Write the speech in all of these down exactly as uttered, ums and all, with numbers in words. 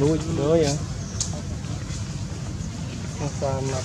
Lui nữa vậy sao mà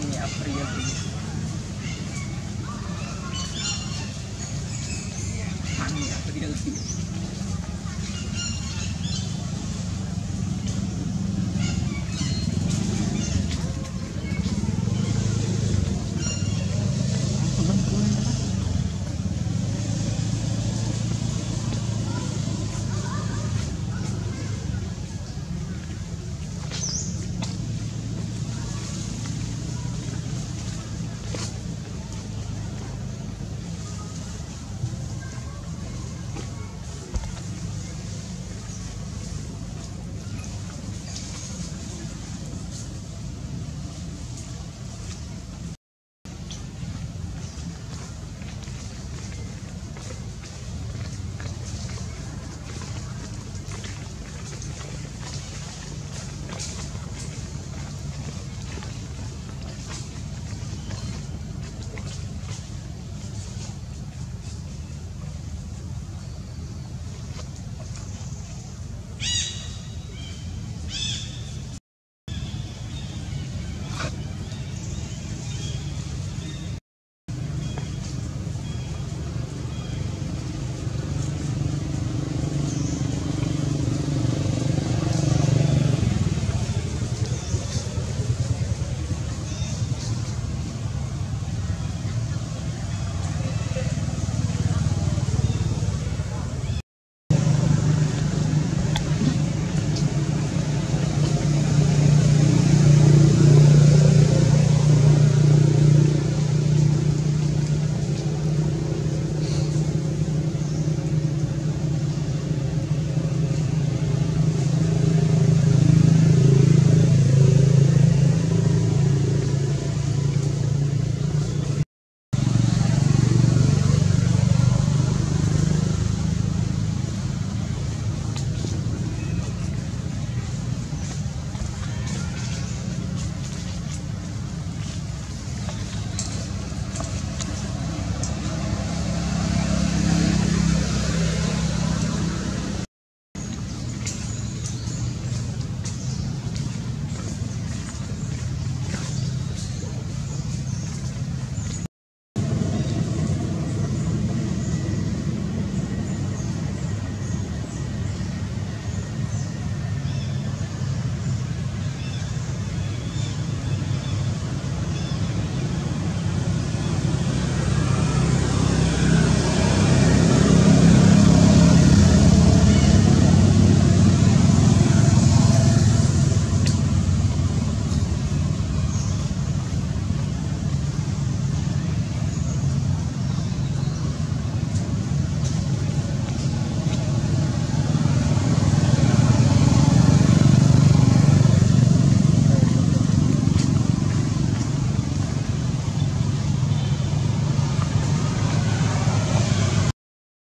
Ani Apriyadi. Ani Apriyadi.